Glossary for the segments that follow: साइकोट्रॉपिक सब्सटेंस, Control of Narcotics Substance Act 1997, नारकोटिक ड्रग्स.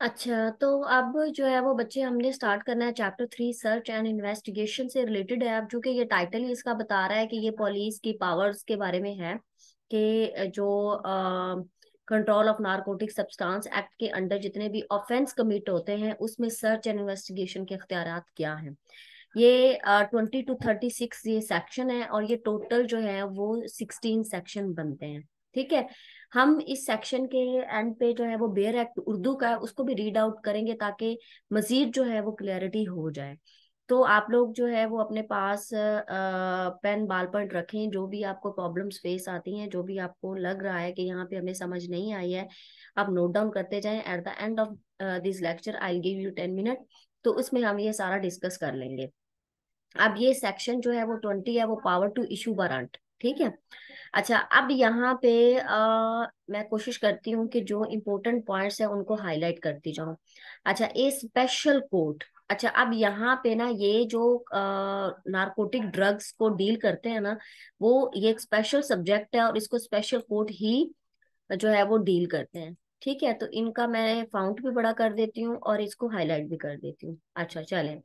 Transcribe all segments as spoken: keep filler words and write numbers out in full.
अच्छा, तो अब जो है वो बच्चे हमने स्टार्ट करना है chapter three search and investigation से रिलेटेड है। अब जो कि ये टाइटल ही इसका बता रहा है कि ये पुलिस की पावर्स के बारे में है कि जो control of narcotic substance act के अंडर जितने भी ऑफेंस कमिट होते हैं उसमें सर्च एंड इन्वेस्टिगेशन के अख्तियारात क्या हैं। ये ट्वेंटी टू थर्टी सिक्स ये सेक्शन है और ये टोटल जो है वो सिक्सटीन सेक्शन बनते हैं। ठीक है, हम इस सेक्शन के एंड पे जो है वो बेयर एक्ट उर्दू का उसको भी रीड आउट करेंगे ताकि मजीद जो है वो क्लियरिटी हो जाए। तो आप लोग जो है वो अपने पास आ, पेन बाल पॉइंट रखें, जो भी आपको प्रॉब्लम्स फेस आती हैं, जो भी आपको लग रहा है कि यहाँ पे हमें समझ नहीं आई है, आप नोट डाउन करते जाएं। At the end of this lecture I will give you ten minute, तो उसमें हम ये सारा डिस्कस कर लेंगे। अब ये सेक्शन जो है वो ट्वेंटी है, वो पावर टू इशू वारंट। ठीक है, अच्छा, अब यहाँ पे आ, मैं कोशिश करती हूँ कि जो इम्पोर्टेंट पॉइंट्स हैं उनको हाईलाइट करती जाऊँ। अच्छा, ए स्पेशल कोर्ट। अच्छा, अब यहाँ पे ना ये जो नारकोटिक ड्रग्स को डील करते हैं ना, वो ये एक स्पेशल सब्जेक्ट है और इसको स्पेशल कोर्ट ही जो है वो डील करते हैं। ठीक है, तो इनका मैं फाउंट भी बड़ा कर देती हूँ और इसको हाईलाइट भी कर देती हूँ। अच्छा चलें,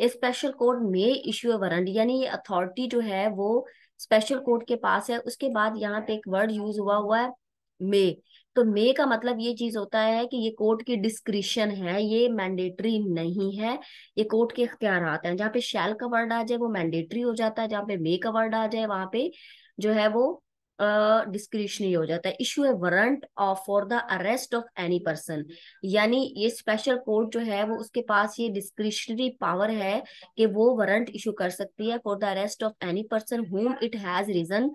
ए स्पेशल कोर्ट में इश्यू अ वारंट, यानी ये अथॉरिटी जो है वो स्पेशल कोर्ट के पास है। उसके बाद यहाँ पे एक वर्ड यूज हुआ हुआ है मे, तो मे का मतलब ये चीज होता है कि ये कोर्ट की डिस्क्रिशन है, ये मैंडेटरी नहीं है, ये कोर्ट के इख्तियारात हैं। जहाँ पे शैल का वर्ड आ जाए वो मैंडेटरी हो जाता है, जहाँ पे मे का वर्ड आ जाए वहां पे जो है वो डिस्क्रिशनरी uh, हो जाता है। Issue a warrant of for the arrest of any person, यानी ये स्पेशल कोर्ट जो है वो उसके पास ये डिस्क्रिशनरी पावर है कि वो वारंट इशू कर सकती है for the arrest of any person whom it has reason,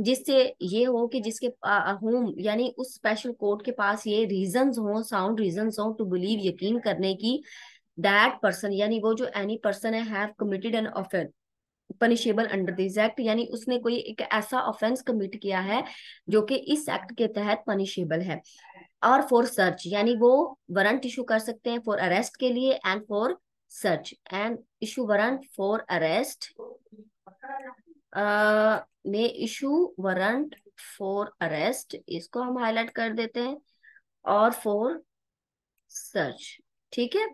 जिससे ये हो कि जिसके होम यानी उस स्पेशल कोर्ट के पास ये रीजंस हो, साउंड रीजंस हो टू बिलीव, यकीन करने की, दैट पर्सन यानी वो जो एनी पर्सन है have committed an offence punishable under this act, यानी उसने कोई एक ऐसा ऑफेंस कमिट किया है जो कि इस एक्ट के तहत पनिशेबल है। और फॉर सर्च, यानी वो वारंट इशू कर सकते हैं फॉर अरेस्ट के लिए, and for search and issue warrant for arrest में इशू वारंट फॉर अरेस्ट, इसको हम हाईलाइट कर देते हैं, और फॉर सर्च। ठीक है,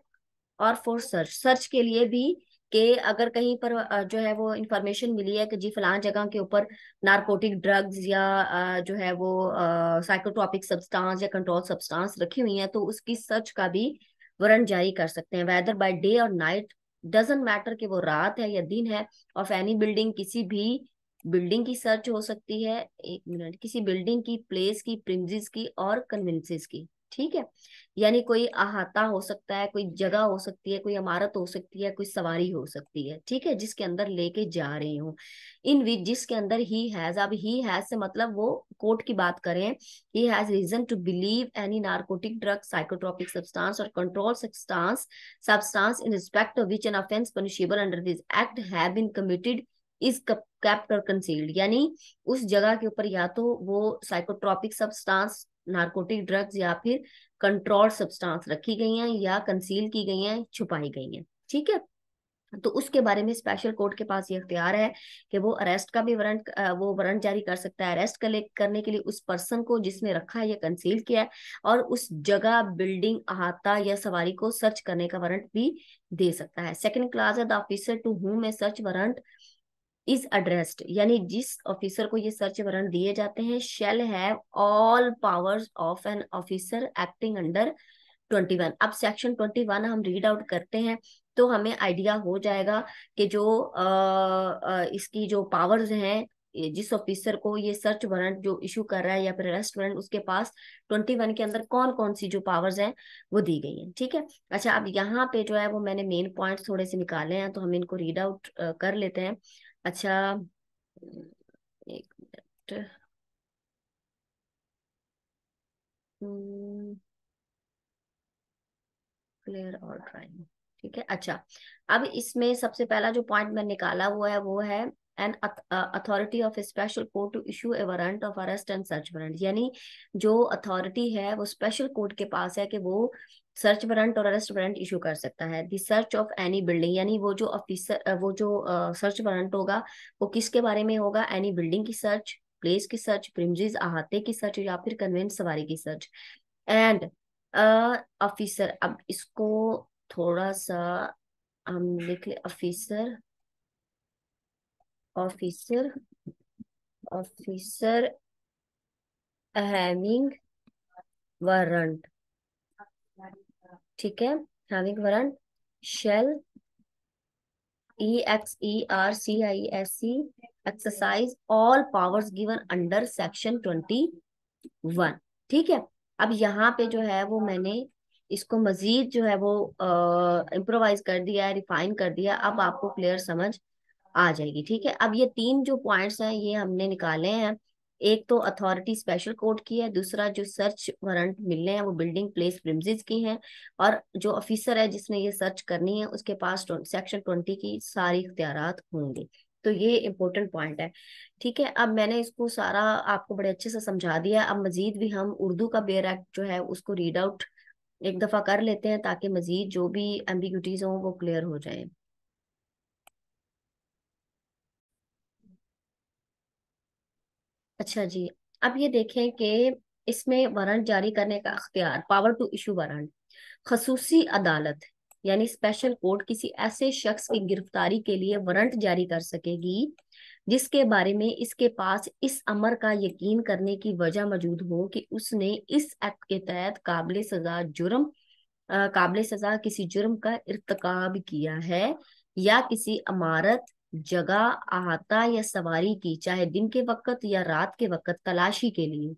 और फॉर सर्च, सर्च के लिए भी कि अगर कहीं पर जो है वो इंफॉर्मेशन मिली है कि जी फलां जगह के ऊपर नारकोटिक ड्रग्स या जो है वो साइकोट्रॉपिक सब्सटेंस या कंट्रोल सब्सटेंस रखी हुई है, तो उसकी सर्च का भी वारंट जारी कर सकते हैं। वेदर बाय डे और नाइट, डजंट मैटर कि वो रात है या दिन है, ऑफ एनी बिल्डिंग, किसी भी बिल्डिंग की सर्च हो सकती है, एक मिनट, किसी बिल्डिंग की, प्लेस की, प्रिमिसेस की और कन्वेंसेस की। ठीक है, यानी कोई अहाता हो सकता है, कोई जगह हो सकती है, कोई इमारत हो सकती है, कोई सवारी हो सकती है। ठीक है, जिसके अंदर लेके जा रही हूँ, इन विच, जिसके अंदर ही हैज, अब ही हैज से मतलब वो कोर्ट की बात करें, he has reason to believe any narcotic drug, साइकोट्रॉपिक सब्सटेंस और control substance substance in respect of which an offence punishable under this act have been committed is kept और concealed, यानी उस जगह के ऊपर या तो वो साइकोट्रॉपिक सब्सटेंस, नारकोटिक ड्रग्स या फिर कंट्रोल सब्सटेंस रखी गई हैं या कंसील की गई हैं, छुपाई गई हैं। ठीक है, तो उसके बारे में स्पेशल कोर्ट के पास ये अख्तियार है कि वो अरेस्ट का भी वारंट वो वारंट जारी कर सकता है, अरेस्ट करने के लिए उस पर्सन को जिसने रखा या कंसील किया है, और उस जगह, बिल्डिंग, अहाता या सवारी को सर्च करने का वारंट भी दे सकता है। सेकेंड क्लास है the officer to whom a search warrant is addressed, यानी जिस ऑफिसर को ये सर्च वारंट दिए जाते हैं, shall have all powers of an officer acting under twenty one. अब सेक्शन ट्वेंटी वन हम रीड आउट करते हैं तो हमें आइडिया हो जाएगा कि जो आ, आ, इसकी जो पावर्स हैं, जिस ऑफिसर को ये सर्च वारंट जो इशू कर रहा है या फिर अरेस्ट वारंट, उसके पास ट्वेंटी वन के अंदर कौन कौन सी जो पावर्स हैं वो दी गई हैं। ठीक है, अच्छा, अब यहाँ पे जो है वो मैंने मेन पॉइंट्स थोड़े से निकाले हैं तो हम इनको रीड आउट कर लेते हैं। अच्छा, एक मिनट, क्लियर और ड्राइंग। ठीक है, अच्छा, अब इसमें सबसे पहला जो पॉइंट मैं निकाला हुआ है वो है an authority of special court to issue a warrant of arrest and search warrant, यानी जो अथॉरिटी है वो स्पेशल कोर्ट के पास है कि वो सर्च वारंट और अरेस्ट वारंट इशू कर सकता है। The search of any building, यानी वो जो ऑफिसर वो जो सर्च वारंट होगा वो किसके बारे में होगा, एनी बिल्डिंग की सर्च, प्लेस की सर्च, प्रिमिसेस, अहाते की सर्च या फिर कन्वेंस, सवारी की सर्च। एंड ऑफिसर, अब इसको थोड़ा सा हम लिख ले, officer officer officer having warrant, ठीक है, having warrant shall E X E R C I S E exercise all powers given under section twenty one, ठीक है। अब यहाँ पे जो है वो मैंने इसको मजीद जो है वो इम्प्रोवाइज कर दिया है, रिफाइन कर दिया, अब आपको क्लियर समझ आ जाएगी, ठीक है। अब ये तीन जो पॉइंट्स हैं ये हमने निकाले हैं, एक तो अथॉरिटी स्पेशल कोर्ट की है, दूसरा जो सर्च वारंट मिलने हैं वो बिल्डिंग प्लेस प्रिमिसेस की हैं, और जो ऑफिसर है जिसने ये सर्च करनी है उसके पास सेक्शन ट्वेंटी की सारी इख्तियारात होंगी। तो ये इम्पोर्टेंट पॉइंट है, ठीक है। अब मैंने इसको सारा आपको बड़े अच्छे से समझा दिया। अब मजीद भी हम उर्दू का बेयर एक्ट जो है उसको रीड आउट एक दफा कर लेते हैं ताकि मजीद जो भी एम्बिग्यूटीज हों वो क्लियर हो जाए। अच्छा जी, अब ये देखें कि इसमें वारंट जारी करने का अख्तियार, पावर टू इशू वारंट, खसूसी अदालत यानी स्पेशल कोर्ट किसी ऐसे शख्स की गिरफ्तारी के लिए वारंट जारी कर सकेगी जिसके बारे में इसके पास इस अमर का यकीन करने की वजह मौजूद हो कि उसने इस एक्ट के तहत काबिल सजा जुर्म काबिल सजा किसी जुर्म का इर्तकाब किया है या किसी इमारत, जगह, अहाता या सवारी की चाहे दिन के वक्त या रात के वक्त तलाशी के लिए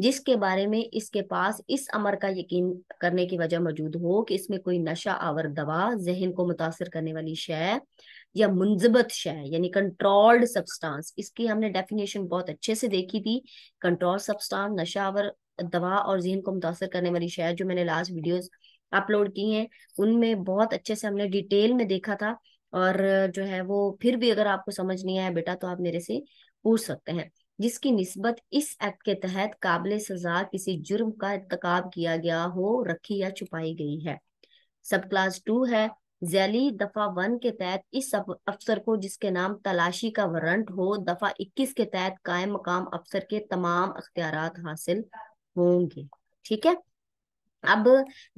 जिसके बारे में इसके पास इस अमर का यकीन करने की वजह मौजूद हो कि इसमें कोई नशा आवर दवा, जहन को मुतासिर करने वाली शय या मुंजबत शय यानी कंट्रोल्ड सब्सटेंस, इसकी हमने डेफिनेशन बहुत अच्छे से देखी थी। कंट्रोल्ड सब्सटेंस, नशा आवर दवा और जहन को मुतासिर करने वाली शय जो मैंने लास्ट वीडियोज अपलोड की हैं उनमें बहुत अच्छे से हमने डिटेल में देखा था, और जो है वो फिर भी अगर आपको समझ नहीं आया बेटा तो आप मेरे से पूछ सकते हैं। जिसकी निस्बत इस एक्ट के तहत काबिल सजा किसी जुर्म का इर्तकाब किया गया हो, रखी या छुपाई गई है। सब क्लास टू है, जैली दफा वन के तहत इस अफसर को जिसके नाम तलाशी का वारंट हो, दफा इक्कीस के तहत कायम मकाम अफसर के तमाम अख्तियारात हासिल होंगे, ठीक है। अब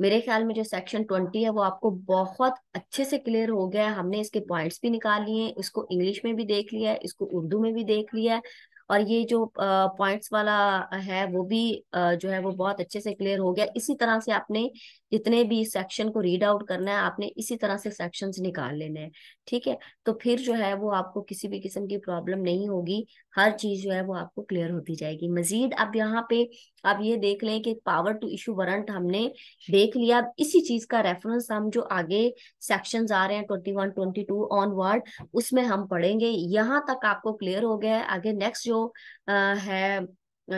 मेरे ख्याल में जो सेक्शन ट्वेंटी है वो आपको बहुत अच्छे से क्लियर हो गया है। हमने इसके पॉइंट्स भी निकाल लिए हैं, इसको इंग्लिश में भी देख लिया है, इसको उर्दू में भी देख लिया है, और ये जो पॉइंट्स वाला है वो भी जो है वो बहुत अच्छे से क्लियर हो गया। इसी तरह से आपने जितने भी सेक्शन को रीड आउट करना है आपने इसी तरह से सेक्शंस निकाल लेने हैं, ठीक है। तो फिर जो है वो आपको किसी भी किस्म की प्रॉब्लम नहीं होगी, हर चीज जो है वो आपको क्लियर होती जाएगी। मजीद अब यहाँ पे आप ये देख लें कि पावर टू इशू वारंट हमने देख लिया, अब इसी चीज का रेफरेंस हम जो आगे सेक्शंस आ रहे हैं twenty one twenty two onward उसमें हम पढ़ेंगे। यहाँ तक आपको क्लियर हो गया है, आगे नेक्स्ट जो आ, है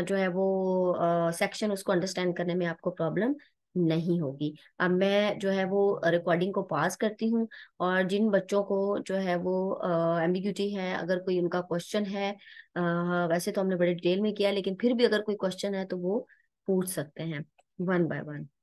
जो है वो आ, सेक्शन उसको अंडरस्टैंड करने में आपको प्रॉब्लम नहीं होगी। अब मैं जो है वो रिकॉर्डिंग को पास करती हूँ, और जिन बच्चों को जो है वो एम्बिग्यूटी है अगर कोई उनका क्वेश्चन है, आ, वैसे तो हमने बड़े डिटेल में किया लेकिन फिर भी अगर कोई क्वेश्चन है तो वो पूछ सकते हैं वन बाय वन।